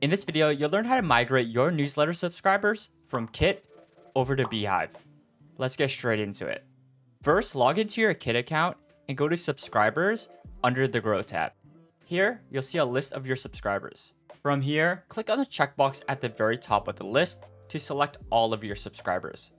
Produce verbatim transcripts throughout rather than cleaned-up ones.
In this video, you'll learn how to migrate your newsletter subscribers from Kit over to Beehiiv. Let's get straight into it. First, log into your Kit account and go to Subscribers under the Grow tab. Here, you'll see a list of your subscribers. From here, click on the checkbox at the very top of the list to select all of your subscribers.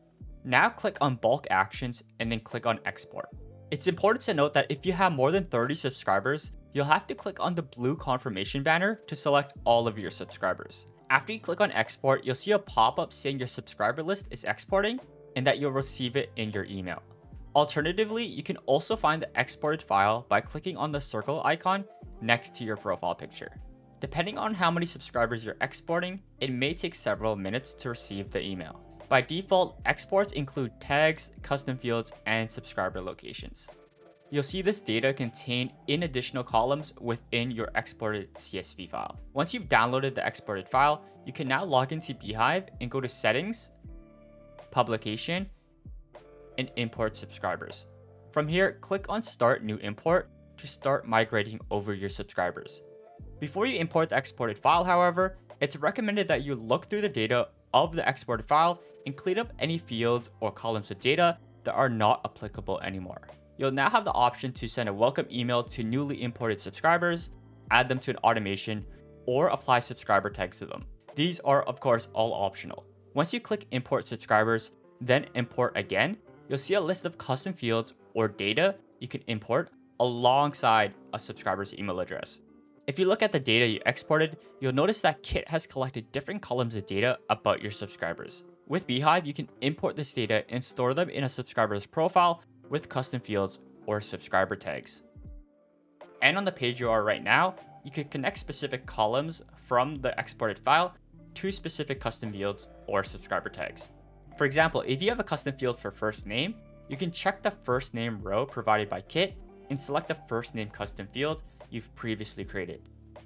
Now click on Bulk Actions and then click on Export. It's important to note that if you have more than thirty subscribers, you'll have to click on the blue confirmation banner to select all of your subscribers. After you click on export, you'll see a pop-up saying your subscriber list is exporting and that you'll receive it in your email. Alternatively, you can also find the exported file by clicking on the circle icon next to your profile picture. Depending on how many subscribers you're exporting, it may take several minutes to receive the email. By default, exports include tags, custom fields, and subscriber locations. You'll see this data contained in additional columns within your exported C S V file. Once you've downloaded the exported file, you can now log into Beehiiv and go to Settings, Publication, and Import Subscribers. From here, click on Start New Import to start migrating over your subscribers. Before you import the exported file, however, it's recommended that you look through the data of the exported file and clean up any fields or columns of data that are not applicable anymore. You'll now have the option to send a welcome email to newly imported subscribers, add them to an automation, or apply subscriber tags to them. These are, of course, all optional. Once you click Import Subscribers, then Import again, you'll see a list of custom fields or data you can import alongside a subscriber's email address. If you look at the data you exported, you'll notice that Kit has collected different columns of data about your subscribers. With Beehiiv, you can import this data and store them in a subscriber's profile with custom fields or subscriber tags. And on the page you are right now, you can connect specific columns from the exported file to specific custom fields or subscriber tags. For example, if you have a custom field for first name, you can check the first name row provided by Kit and select the first name custom field you've previously created.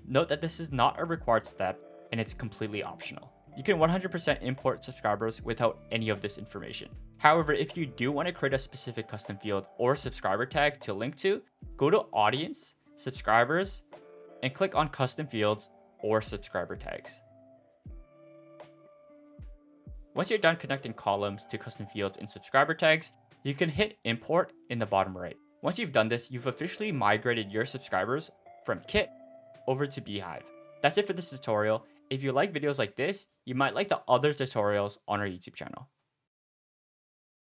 Note that this is not a required step and it's completely optional. You can one hundred percent import subscribers without any of this information. However, if you do want to create a specific custom field or subscriber tag to link to, go to Audience, Subscribers, and click on Custom Fields or Subscriber Tags. Once you're done connecting columns to custom fields and subscriber tags, you can hit Import in the bottom right. Once you've done this, you've officially migrated your subscribers from Kit over to Beehiiv. That's it for this tutorial. If you like videos like this, you might like the other tutorials on our YouTube channel.